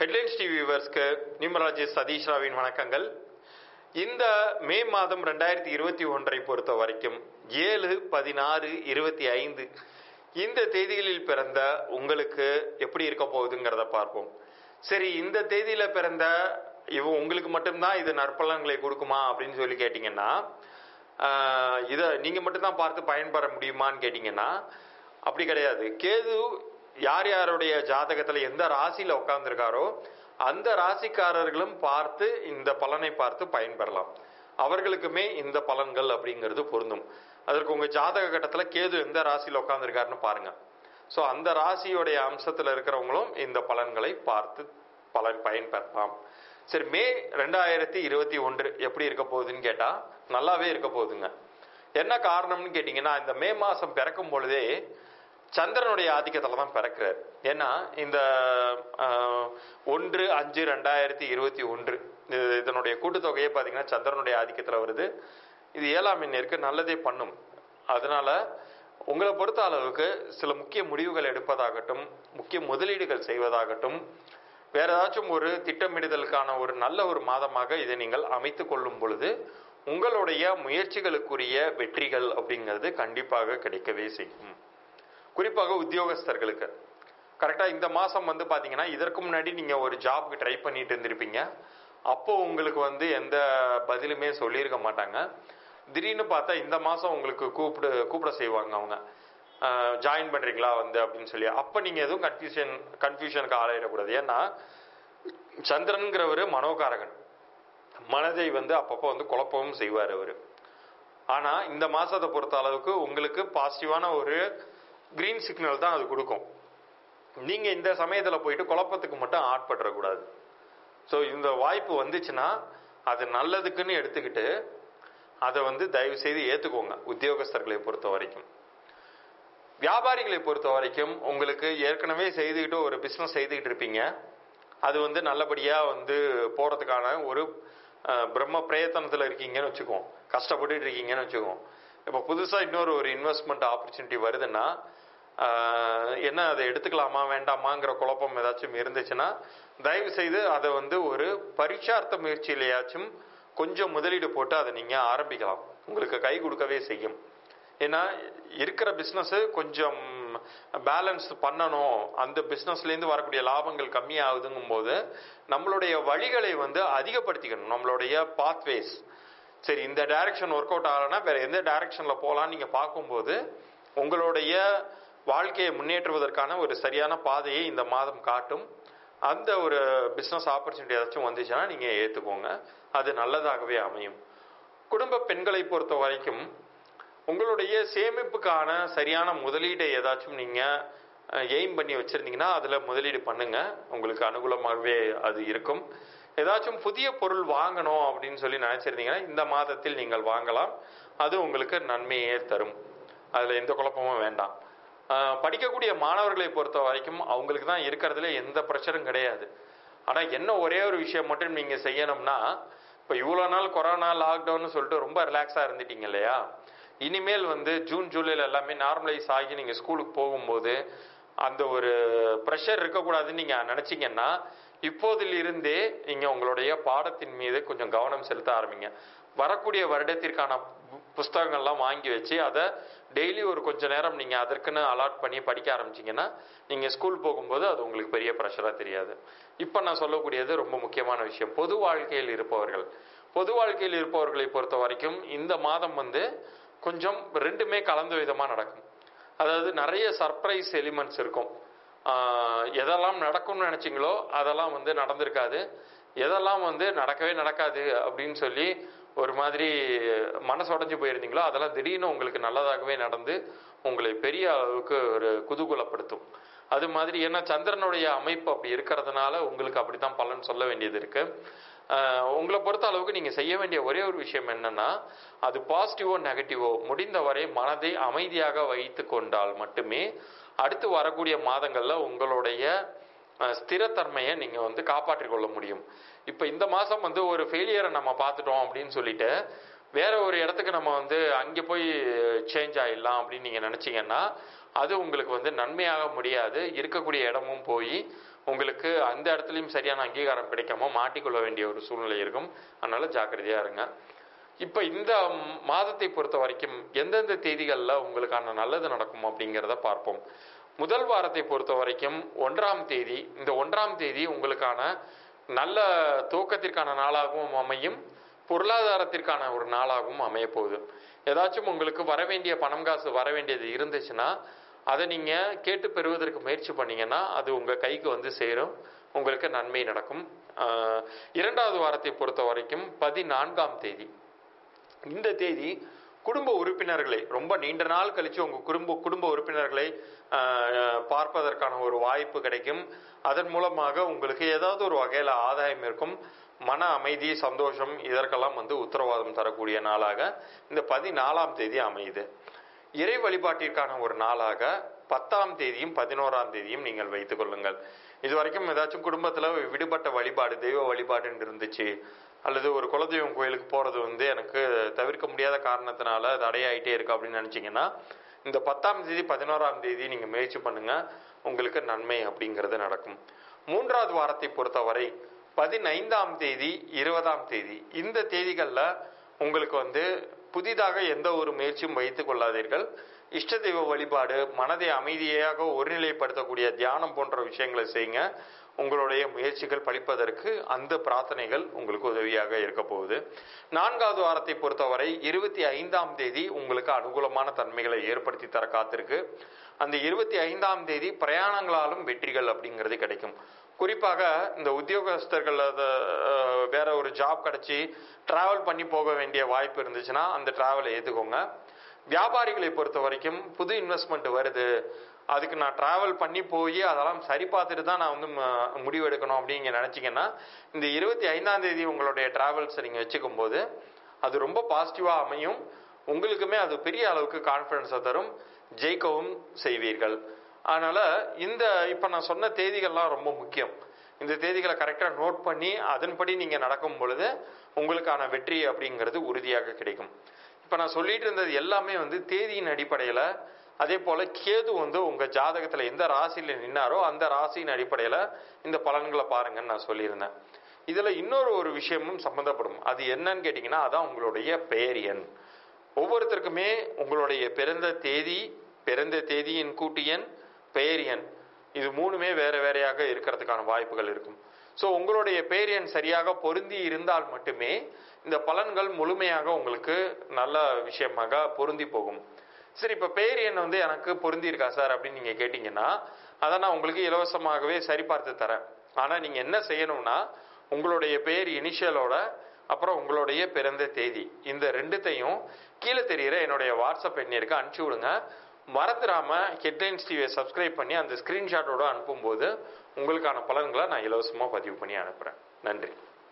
Headlines TV வியூவர்ஸ்க்கு numerologist Satish ராவின் வணக்கங்கள். இந்த மே மாதம் 2021 பொறுத்த வரைக்கும் 7, 16, 25 இந்த தேதிகளில் பிறந்த உங்களுக்கு எப்படி இருக்க போகுதுங்கிறத பார்ப்போம். சரி, இந்த தேதியில பிறந்த இவன் உங்களுக்கு மட்டும்தான் இது நற்பலன்களை கொடுக்குமா அப்படின்னு சொல்லி கேட்டீங்கன்னா, இதை நீங்க மட்டும்தான் பார்த்து பயன்பெற முடியுமான்னு கேட்டீங்கன்னா அப்படி கிடையாது. கேது யார் யாருடைய ஜாதகத்துல எந்த ராசியில உட்கார்ந்துருக்காரோ அந்த ராசிக்காரர்களும் பார்த்து இந்த பலனை பார்த்து பயன்பெறலாம். அவர்களுக்குமே இந்த பலன்கள் அப்படிங்கிறது பொருந்தும். அதற்கு உங்க ஜாதக கட்டத்துல கேது எந்த ராசியில உட்கார்ந்துருக்காருன்னு பாருங்க. ஸோ அந்த ராசியோடைய அம்சத்துல இருக்கிறவங்களும் இந்த பலன்களை பார்த்து பயன்பெறலாம். சரி, மே 2021 எப்படி இருக்க போகுதுன்னு கேட்டா நல்லாவே இருக்க போகுதுங்க. என்ன காரணம்னு கேட்டீங்கன்னா, இந்த மே மாசம் பிறக்கும் பொழுதே சந்திரனுடைய ஆதிக்கத்துல தான் பிறக்கிறார். ஏன்னா இந்த 1, 5, 2021 இதனுடைய கூட்டுத்தொகையே பாத்தீங்கன்னா சந்திரனுடைய ஆதிக்கத்துல வருது. இது 7ஆம் எண்ணிற்கு நல்லதே பண்ணும். அதனால உங்களை பொறுத்த அளவுக்கு சில முக்கிய முடிவுகள் எடுப்பதாகட்டும், முக்கிய முதலீடுகள் செய்வதாகட்டும், வேற ஏதாச்சும் ஒரு திட்டமிடுதலுக்கான ஒரு நல்ல ஒரு மாதமாக இதை நீங்கள் அமைத்து கொள்ளும் பொழுது உங்களுடைய முயற்சிகளுக்குரிய வெற்றிகள் அப்படிங்கிறது கண்டிப்பாக கிடைக்கவே செய்யும். குறிப்பாக உத்தியோகஸ்தர்களுக்கு கரெக்டாக இந்த மாதம் வந்து பார்த்தீங்கன்னா, இதற்கு முன்னாடி நீங்கள் ஒரு ஜாப்க்கு ட்ரை பண்ணிட்டு இருந்திருப்பீங்க. அப்போது உங்களுக்கு வந்து எந்த பதிலுமே சொல்லியிருக்க மாட்டாங்க. திடீர்னு பார்த்தா இந்த மாதம் உங்களுக்கு கூப்பிட செய்வாங்க. அவங்க ஜாயின் பண்ணுறீங்களா வந்து அப்படின்னு சொல்லி. அப்போ நீங்கள் எதுவும் கன்ஃபியூஷனுக்கு ஆளாயிடக்கூடாது. ஏன்னா சந்திரன்கிறவர் மனோகாரகன், மனதை வந்து அப்பப்போ வந்து குழப்பமும் செய்வார் அவர். ஆனால் இந்த மாதத்தை பொறுத்த அளவுக்கு உங்களுக்கு பாசிட்டிவான ஒரு கிரீன் சிக்னல் தான் அது கொடுக்கும். நீங்கள் இந்த சமயத்தில் போயிட்டு குழப்பத்துக்கு மட்டும் ஆட்படக்கூடாது. ஸோ இந்த வாய்ப்பு வந்துச்சுன்னா அது நல்லதுக்குன்னு எடுத்துக்கிட்டு அதை வந்து தயவு செய்து ஏற்றுக்கோங்க. உத்தியோகஸ்தர்களை பொறுத்த வரைக்கும், வியாபாரிகளை பொறுத்த வரைக்கும் உங்களுக்கு ஏற்கனவே செய்துக்கிட்டு ஒரு பிஸ்னஸ் செய்துக்கிட்டு இருப்பீங்க. அது வந்து நல்லபடியாக வந்து போகிறதுக்கான ஒரு பிரம்ம பிரயத்தனத்தில் இருக்கீங்கன்னு வச்சுக்கோம், கஷ்டப்பட்டு இருக்கீங்கன்னு வச்சுக்கோம். இப்போ புதுசாக இன்னொரு ஒரு இன்வெஸ்ட்மெண்ட் ஆப்பர்ச்சுனிட்டி வருதுன்னா என்ன, அதை எடுத்துக்கலாமா வேண்டாமாங்கிற குழப்பம் ஏதாச்சும் இருந்துச்சுன்னா தயவு செய்து அதை வந்து ஒரு பரீட்சார்த்த முயற்சியிலேயாச்சும் கொஞ்சம் முதலீடு போட்டு அதை நீங்கள் ஆரம்பிக்கலாம். உங்களுக்கு கை கொடுக்கவே செய்யும். ஏன்னா இருக்கிற பிஸ்னஸ்ஸு கொஞ்சம் பேலன்ஸ் பண்ணணும். அந்த பிஸ்னஸ்லேருந்து வரக்கூடிய லாபங்கள் கம்மியாகுதுங்கும் போது நம்மளுடைய வழிகளை வந்து அதிகப்படுத்திக்கணும், நம்மளுடைய பாத்வேஸ். சரி, இந்த டைரக்ஷன் ஒர்க் அவுட் ஆகலைன்னா வேற எந்த டைரக்ஷனில் போகலான்னு நீங்கள் பார்க்கும்போது உங்களுடைய வாழ்க்கையை முன்னேற்றுவதற்கான ஒரு சரியான பாதையை இந்த மாதம் காட்டும். அந்த ஒரு பிஸ்னஸ் ஆப்பர்ச்சுனிட்டி ஏதாச்சும் வந்துச்சுன்னா நீங்கள் ஏற்றுக்கோங்க, அது நல்லதாகவே அமையும். குடும்ப பெண்களை பொறுத்த வரைக்கும் உங்களுடைய சேமிப்புக்கான சரியான முதலீடை ஏதாச்சும் நீங்கள் எய்ம் பண்ணி வச்சுருந்தீங்கன்னா அதில் முதலீடு பண்ணுங்கள். உங்களுக்கு அனுகூலமாகவே அது இருக்கும். ஏதாச்சும் புதிய பொருள் வாங்கணும் அப்படின்னு சொல்லி நினைச்சிருந்தீங்கன்னா இந்த மாதத்தில் நீங்கள் வாங்கலாம். அது உங்களுக்கு நன்மையே தரும். அதில் எந்த குழப்பமும் வேண்டாம். படிக்கக்கூடிய மாணவர்களை பொறுத்த வரைக்கும் அவங்களுக்கு தான் இருக்கிறதுல எந்த பிரச்சனையும் கிடையாது. ஆனால் என்ன ஒரே ஒரு விஷயம் மட்டும் நீங்கள் செய்யணும்னா, இப்போ இவ்வளோ நாள் கொரோனா லாக்டவுன்னு சொல்லிட்டு ரொம்ப ரிலாக்ஸாக இருந்துட்டீங்க இல்லையா? இனிமேல் வந்து ஜூன் ஜூலையில் எல்லாமே நார்மலைஸ் ஆகி நீங்கள் ஸ்கூலுக்கு போகும்போது அந்த ஒரு ப்ரெஷர் இருக்கக்கூடாதுன்னு நீங்கள் நினச்சிங்கன்னா இப்போதிலிருந்தே நீங்கள் உங்களுடைய பாடத்தின் மீது கொஞ்சம் கவனம் செலுத்த ஆரம்பிங்க. வரக்கூடிய வருடத்திற்கான புஸ்தகங்கள்லாம் வாங்கி வச்சு அதை டெய்லி ஒரு கொஞ்சம் நேரம் நீங்கள் அதற்குன்னு அலாட் பண்ணி படிக்க ஆரம்பிச்சிங்கன்னா நீங்கள் ஸ்கூல் போகும்போது அது உங்களுக்கு பெரிய ப்ரெஷராக தெரியாது. இப்போ நான் சொல்லக்கூடியது ரொம்ப முக்கியமான விஷயம். பொது வாழ்க்கையில் இருப்பவர்களை பொறுத்த வரைக்கும் இந்த மாதம் வந்து கொஞ்சம் ரெண்டுமே கலந்த விதமாக நடக்கும். அதாவது நிறைய சர்ப்ரைஸ் எலிமெண்ட்ஸ் இருக்கும். எதெல்லாம் நடக்கும்னு நினச்சிங்களோ அதெல்லாம் வந்து நடந்திருக்காது. எதெல்லாம் வந்து நடக்கவே நடக்காது அப்படின்னு சொல்லி ஒரு மாதிரி மனசு உடஞ்சி போயிருந்தீங்களோ அதெல்லாம் திடீர்னு உங்களுக்கு நல்லதாகவே நடந்து உங்களை பெரிய அளவுக்கு ஒரு குதூகூலப்படுத்தும். அது மாதிரி ஏன்னா சந்திரனுடைய அமைப்பு அப்படி இருக்கிறதுனால உங்களுக்கு அப்படித்தான் பலன் சொல்ல வேண்டியது இருக்கு. உங்களை பொறுத்த அளவுக்கு நீங்கள் செய்ய வேண்டிய ஒரே ஒரு விஷயம் என்னன்னா, அது பாசிட்டிவோ நெகட்டிவோ முடிந்தவரை மனதை அமைதியாக வைத்து கொண்டால் மட்டுமே அடுத்து வரக்கூடிய மாதங்களில் உங்களுடைய ஸ்திரத்தன்மையை நீங்கள் வந்து காப்பாற்றிக் கொள்ள முடியும். இப்போ இந்த மாதம் வந்து ஒரு ஃபெயிலியரை நம்ம பார்த்துட்டோம் அப்படின்னு சொல்லிட்டு வேற ஒரு இடத்துக்கு நம்ம வந்து அங்கே போய் சேஞ்ச் ஆகிடலாம் அப்படின்னு நீங்கள் நினச்சிங்கன்னா அது உங்களுக்கு வந்து நன்மையாக முடியாது. இருக்கக்கூடிய இடமும் போய் உங்களுக்கு அந்த இடத்துலையும் சரியான அங்கீகாரம் கிடைக்காம மாட்டிக்கொள்ள வேண்டிய ஒரு சூழ்நிலை இருக்கும். அதனால் ஜாக்கிரதையாக இருங்க. இப்போ இந்த மாதத்தை பொறுத்த வரைக்கும் எந்தெந்த தேதிகளில் உங்களுக்கான நல்லது நடக்கும் அப்படிங்கிறத பார்ப்போம். முதல் வாரத்தை பொறுத்த வரைக்கும் 1ஆம் தேதி, இந்த 1ஆம் தேதி உங்களுக்கான நல்ல தூக்கத்திற்கான நாளாகவும் அமையும், பொருளாதாரத்திற்கான ஒரு நாளாகவும் அமையப்போகுது. ஏதாச்சும் உங்களுக்கு வரவேண்டிய பணம் காசு வர வேண்டியது இருந்துச்சுன்னா அதை நீங்கள் கேட்டு பெறுவதற்கு முயற்சி பண்ணிங்கன்னா அது உங்கள் கைக்கு வந்து சேரும், உங்களுக்கு நன்மை நடக்கும். 2ஆவது வாரத்தை பொறுத்த வரைக்கும் 14ஆம் தேதி, இந்த தேதி குடும்ப உறுப்பினர்களை ரொம்ப நீண்ட நாள் கழித்து உங்கள் குடும்ப உறுப்பினர்களை பார்ப்பதற்கான ஒரு வாய்ப்பு கிடைக்கும். அதன் மூலமாக உங்களுக்கு ஏதாவது ஒரு வகையில் ஆதாயம் இருக்கும். மன அமைதி, சந்தோஷம் இதற்கெல்லாம் வந்து உத்தரவாதம் தரக்கூடிய நாளாக இந்த 14ஆம் தேதி அமையுது. இறை வழிபாட்டிற்கான ஒரு நாளாக 10ஆம் தேதியும் 11ஆம் தேதியும் நீங்கள் வைத்துக் கொள்ளுங்கள். இது வரைக்கும் ஏதாச்சும் குடும்பத்தில் விடுபட்ட வழிபாடு, தெய்வ வழிபாடுன்னு இருந்துச்சு, அல்லது ஒரு குலதெய்வம் கோயிலுக்கு போகிறது வந்து எனக்கு தவிர்க்க முடியாத காரணத்தினால தடையாகிட்டே இருக்கு அப்படின்னு நினச்சிங்கன்னா இந்த 10ஆம் தேதி 11ஆம் தேதி நீங்கள் முயற்சி பண்ணுங்கள், உங்களுக்கு நன்மை அப்படிங்கிறது நடக்கும். 3ஆவது வாரத்தை பொறுத்தவரை 15ஆம் தேதி 20ஆம் தேதி, இந்த தேதிகளில் உங்களுக்கு வந்து புதிதாக எந்த ஒரு முயற்சியும் வைத்து கொள்ளாதீர்கள். இஷ்ட தெய்வ வழிபாடு, மனதை அமைதியாக ஒருநிலைப்படுத்தக்கூடிய தியானம் போன்ற விஷயங்களை செய்யுங்க. உங்களுடைய முயற்சிகள் பலிப்பதற்கு அந்த பிரார்த்தனைகள் உங்களுக்கு உதவியாக இருக்க போகுது. 4ஆவது வாரத்தை பொறுத்தவரை 25ஆம் தேதி உங்களுக்கு அனுகூலமான தன்மைகளை ஏற்படுத்தி தர காத்திருக்கு. அந்த 25ஆம் தேதி பிரயாணங்களாலும் வெற்றிகள் அப்படிங்கிறது கிடைக்கும். குறிப்பாக இந்த உத்தியோகஸ்தர்கள் வேற ஒரு ஜாப் கிடைச்சி டிராவல் பண்ணி போக வேண்டிய வாய்ப்பு இருந்துச்சுன்னா அந்த டிராவலை ஏற்றுக்கோங்க. வியாபாரிகளை பொறுத்த வரைக்கும் புது இன்வெஸ்ட்மெண்ட் வருது, அதுக்கு நான் டிராவல் பண்ணி போய் அதெல்லாம் சரி பார்த்துட்டு தான் நான் வந்து முடிவெடுக்கணும் அப்படிங்க நினச்சிங்கன்னா இந்த 25ஆம் தேதி உங்களுடைய டிராவல்ஸை நீங்கள் வச்சுக்கும் போது அது ரொம்ப பாசிட்டிவாக அமையும். உங்களுக்குமே அது பெரிய அளவுக்கு கான்ஃபிடன்ஸை தரும், ஜெயிக்கவும் செய்வீர்கள். அதனால் இந்த இப்போ நான் சொன்ன தேதிகள்லாம் ரொம்ப முக்கியம். இந்த தேதிகளை கரெக்டாக நோட் பண்ணி அதன்படி நீங்கள் நடக்கும் பொழுது உங்களுக்கான வெற்றி அப்படிங்கிறது உறுதியாக கிடைக்கும். இப்போ நான் சொல்லிட்டு இருந்தது எல்லாமே வந்து தேதியின் அடிப்படையில், அதே போல் கேது வந்து உங்கள் ஜாதகத்தில் எந்த ராசியில் நின்னாரோ அந்த ராசியின் அடிப்படையில் இந்த பலன்களை பாருங்கன்னு நான் சொல்லியிருந்தேன். இதில் இன்னொரு ஒரு விஷயமும் சம்மந்தப்படும். அது என்னன்னு கேட்டிங்கன்னா அதான் உங்களுடைய பெயர் எண். ஒவ்வொருத்தருக்குமே உங்களுடைய பிறந்த தேதி, பிறந்த தேதியின் கூட்டு எண், பெயர் எண், இது மூணுமே வேறு வேறையாக இருக்கிறதுக்கான வாய்ப்புகள் இருக்கும். ஸோ உங்களுடைய பெயர் எண் சரியாக பொருந்தி இருந்தால் மட்டுமே இந்த பலன்கள் முழுமையாக உங்களுக்கு நல்ல விஷயமாக பொருந்தி போகும். சரி, இப்போ பெயர் எண் வந்து எனக்கு பொருந்தி இருக்கா சார் அப்படின்னு நீங்கள் கேட்டிங்கன்னா அதை நான் உங்களுக்கு இலவசமாகவே சரிபார்த்து தரேன். ஆனால் நீங்கள் என்ன செய்யணும்னா உங்களுடைய பெயர் இனிஷியலோட அப்புறம் உங்களுடைய பிறந்த தேதி, இந்த ரெண்டுத்தையும் கீழே தெரிகிற என்னுடைய வாட்ஸ்அப் எண்ணிற்கு அனுப்பிச்சி விடுங்க. மறந்துடாமல் ஹெட்லைன்ஸ் டிவியை சப்ஸ்கிரைப் பண்ணி அந்த ஸ்க்ரீன்ஷாட்டோடு அனுப்பும்போது உங்களுக்கான பலன்களை நான் இலவசமாக பதிவு பண்ணி அனுப்புகிறேன். நன்றி.